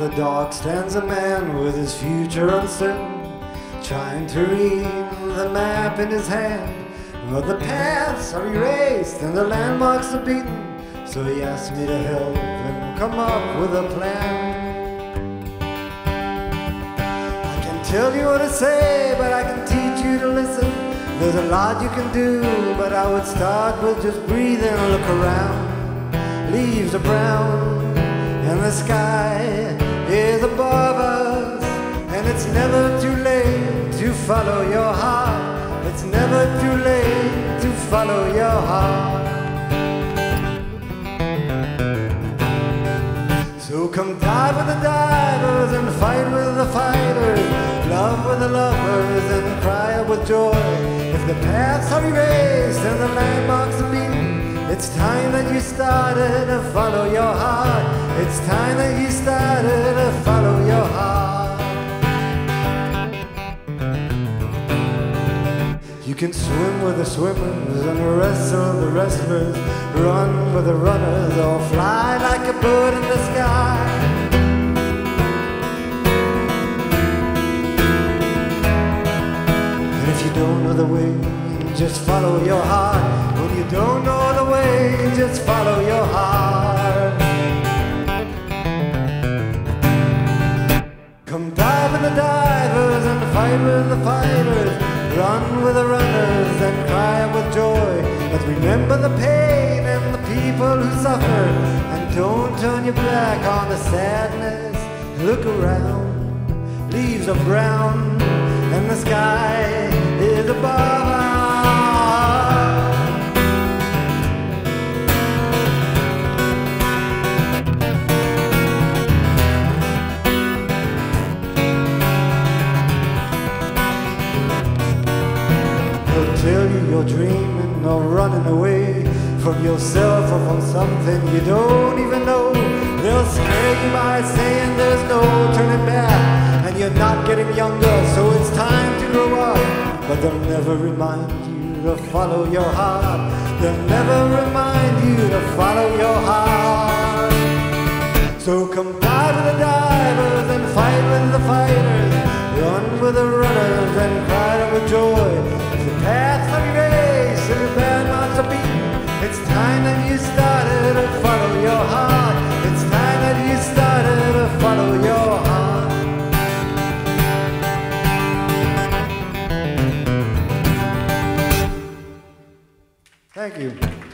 the dock stands a man with his future uncertain, trying to read the map in his hand. But the paths are erased and the landmarks are beaten, so he asked me to help him come up with a plan. I can tell you what to say, but I can teach you to listen. There's a lot you can do, but I would start with just breathe and look around. Leaves are brown and the sky is above us, and it's never too late to follow your heart. It's never too late to follow your heart. So come dive with the divers and fight with the fighters, love with the lovers and cry out with joy. If the paths are erased and the landmarks are beaten, it's time that you started to follow your heart. It's time that you started to follow your heart. You can swim with the swimmers and wrestle the wrestlers, run with the runners, or fly like a bird in the sky. If you don't know the way, just follow your heart. When you don't know the way, just follow your heart. Come dive with the divers and fight with the fighters, run with the runners and cry with joy. But remember the pain and the people who suffer, and don't turn your back on the sadness. Look around, leaves are brown and the sky is above us. They'll tell you you're dreaming or running away from yourself or from something you don't even know. They'll scare you by saying there's no turning back, and you're not getting younger, so it's time to grow up. But they'll never remind you to follow your heart. They'll never remind you to follow your heart. So come dive with the divers and fight with the fighters, run with the runners and cry with joy. The paths are erased and the bad marks are beaten. It's time that you started to follow your heart. It's time that you started to follow your heart. Thank you.